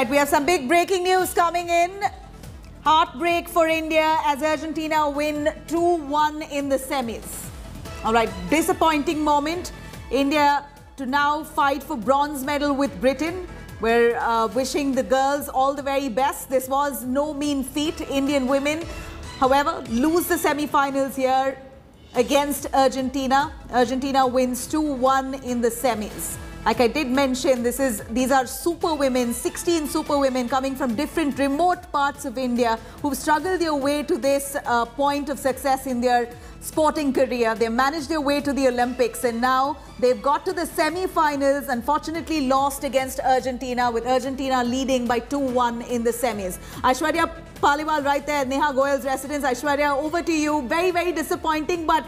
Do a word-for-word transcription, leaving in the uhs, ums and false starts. Right, we have some big breaking news coming in. Heartbreak for India as Argentina win two one in the semis. All right, disappointing moment. India to now fight for bronze medal with Britain. We're uh, wishing the girls all the very best. This was no mean feat. Indian women, however, lose the semi-finals here against Argentina. Argentina wins two one in the semis. Like I did mention, this is these are super women, sixteen super women coming from different remote parts of India who've struggled their way to this uh, point of success in their sporting career. They managed their way to the Olympics and now they've got to the semi-finals, unfortunately lost against Argentina, with Argentina leading by two one in the semis. Aishwarya Paliwal right there, Neha Goyal's residence. Aishwarya, over to you. Very, very disappointing, but